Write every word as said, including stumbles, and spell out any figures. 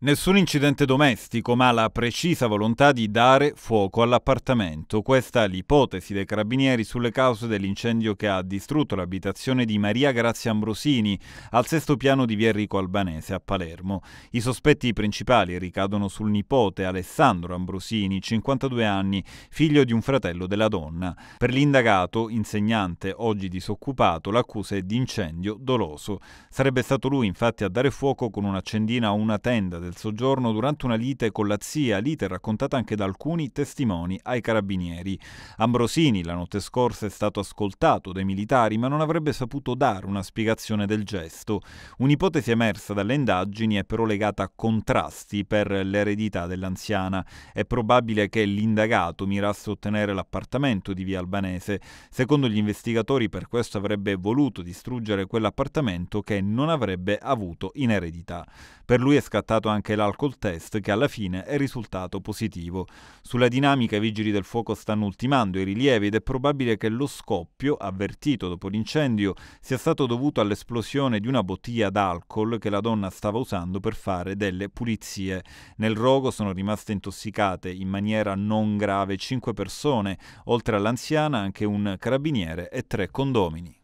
Nessun incidente domestico, ma la precisa volontà di dare fuoco all'appartamento. Questa è l'ipotesi dei carabinieri sulle cause dell'incendio che ha distrutto l'abitazione di Maria Grazia Ambrosini al sesto piano di via Enrico Albanese a Palermo. I sospetti principali ricadono sul nipote Alessandro Ambrosini, cinquantadue anni, figlio di un fratello della donna. Per l'indagato, insegnante oggi disoccupato, l'accusa è di incendio doloso. Sarebbe stato lui infatti a dare fuoco con un'accendina a una tenda del soggiorno durante una lite con la zia, lite raccontata anche da alcuni testimoni ai carabinieri. Ambrosini la notte scorsa è stato ascoltato dai militari, ma non avrebbe saputo dare una spiegazione del gesto. Un'ipotesi emersa dalle indagini è però legata a contrasti per l'eredità dell'anziana. È probabile che l'indagato mirasse a ottenere l'appartamento di via Albanese. Secondo gli investigatori, per questo avrebbe voluto distruggere quell'appartamento che non avrebbe avuto in eredità. Per lui è scattato anche anche l'alcol test, che alla fine è risultato positivo. Sulla dinamica i vigili del fuoco stanno ultimando i rilievi ed è probabile che lo scoppio, avvertito dopo l'incendio, sia stato dovuto all'esplosione di una bottiglia d'alcol che la donna stava usando per fare delle pulizie. Nel rogo sono rimaste intossicate in maniera non grave cinque persone, oltre all'anziana anche un carabiniere e tre condomini.